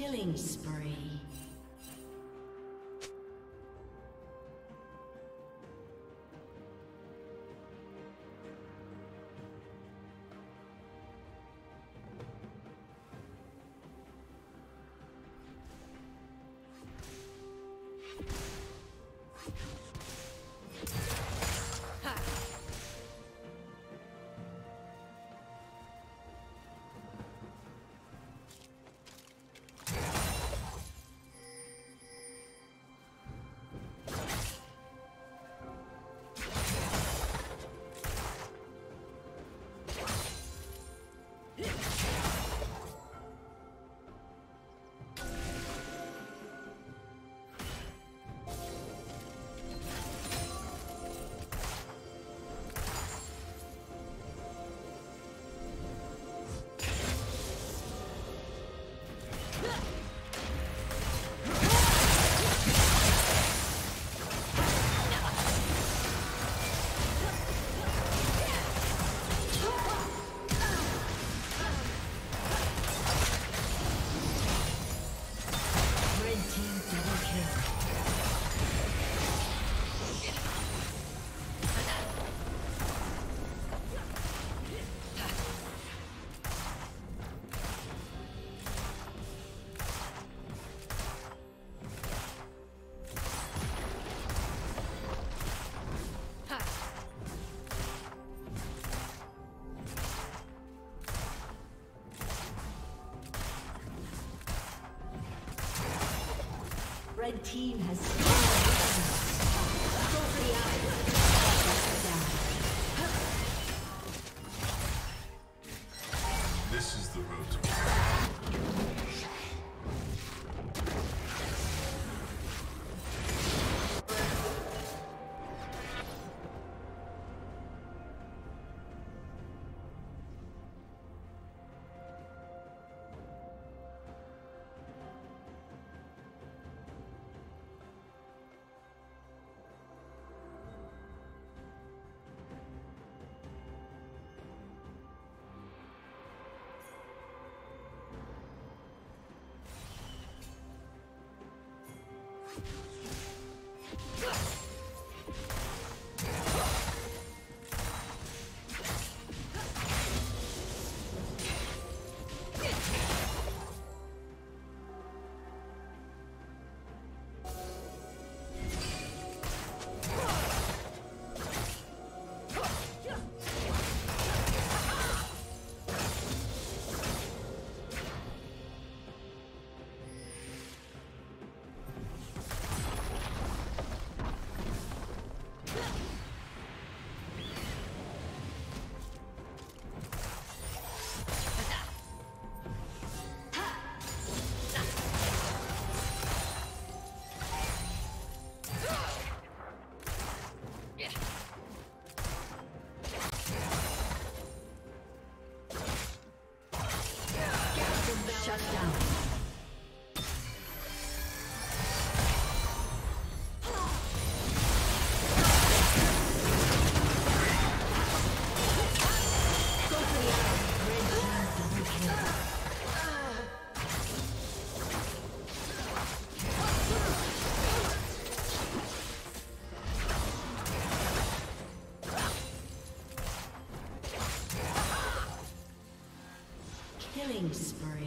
Killing spree. Red team has down. This is the road to spree.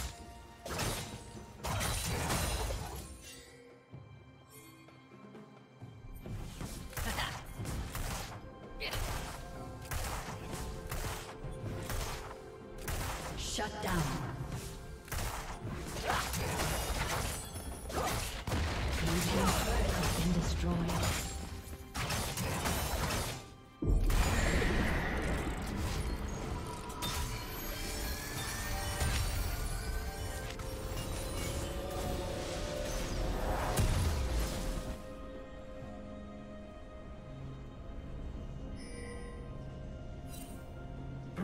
Shut down. Blue team turret has been destroyed.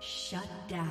Shut down.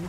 Your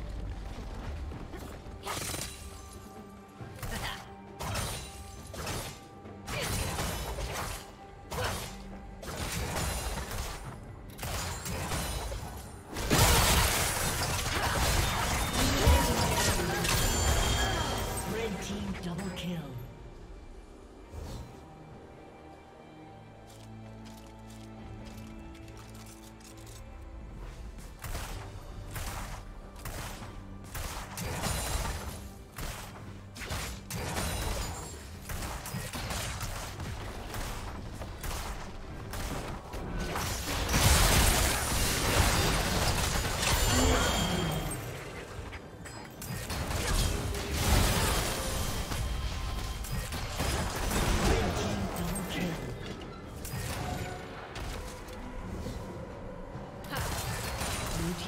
Blue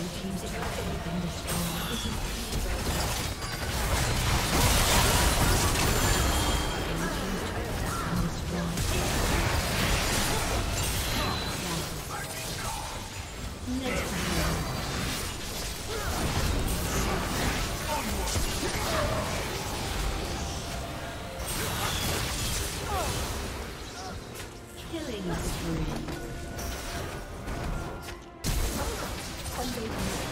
Blue team's turret has been destroyed. Killing spree.